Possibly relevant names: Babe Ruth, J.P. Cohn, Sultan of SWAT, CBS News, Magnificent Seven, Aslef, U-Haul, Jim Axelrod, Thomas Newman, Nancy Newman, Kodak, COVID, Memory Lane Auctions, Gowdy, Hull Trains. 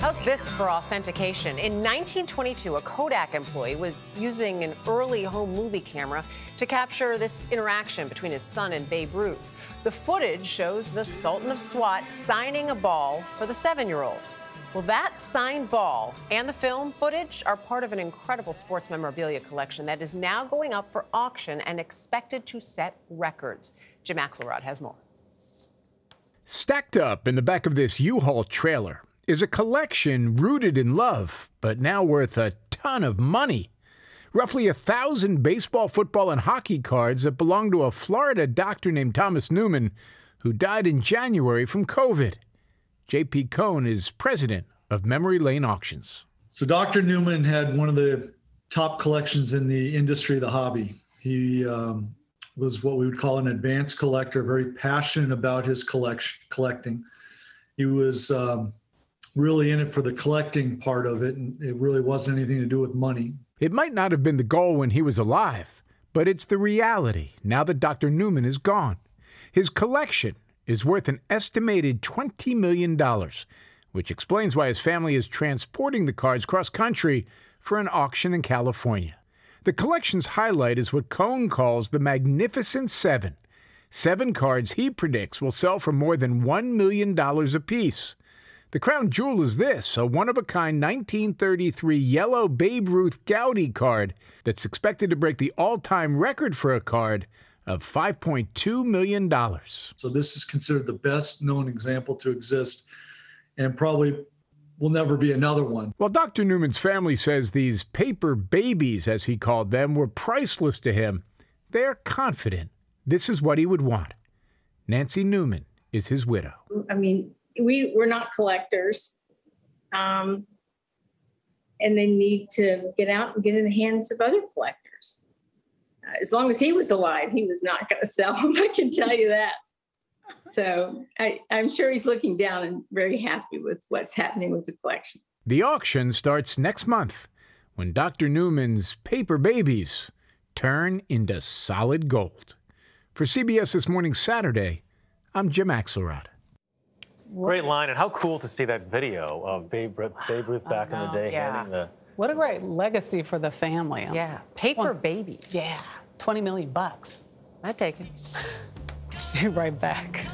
How's this for authentication? In 1922, a Kodak employee was using an early home movie camera to capture this interaction between his son and Babe Ruth. The footage shows the Sultan of SWAT signing a ball for the 7-year-old. Well, that signed ball and the film footage are part of an incredible sports memorabilia collection that is now going up for auction and expected to set records. Jim Axelrod has more. Stacked up in the back of this U-Haul trailer is a collection rooted in love, but now worth a ton of money. Roughly 1,000 baseball, football, and hockey cards that belong to a Florida doctor named Thomas Newman, who died in January from COVID. J.P. Cohn is president of Memory Lane Auctions. So Dr. Newman had one of the top collections in the industry, the hobby. He was what we would call an advanced collector, very passionate about his collecting. He was really in it for the collecting part of it, and it really wasn't anything to do with money. It might not have been the goal when he was alive, but it's the reality now that Dr. Newman is gone. His collection is worth an estimated $20 million, which explains why his family is transporting the cards cross-country for an auction in California. The collection's highlight is what Cohn calls the Magnificent Seven. 7 cards he predicts will sell for more than $1 million apiece. The crown jewel is this, a one-of-a-kind 1933 yellow Babe Ruth Gowdy card that's expected to break the all-time record for a card of $5.2 million. So this is considered the best known example to exist, and probably will never be another one. Well, Dr. Newman's family says these paper babies, as he called them, were priceless to him. They're confident this is what he would want. Nancy Newman is his widow. I mean, we're not collectors, and they need to get out and get in the hands of other collectors. As long as he was alive, he was not going to sell them, I can tell you that. So I'm sure he's looking down and very happy with what's happening with the collection. The auction starts next month when Dr. Newman's paper babies turn into solid gold. For CBS This Morning Saturday, I'm Jim Axelrod. Great line, and how cool to see that video of Babe Ruth back in the day handing the... What a great legacy for the family. Yeah, paper babies. Yeah, $20 million bucks. I'd take it. Be right back.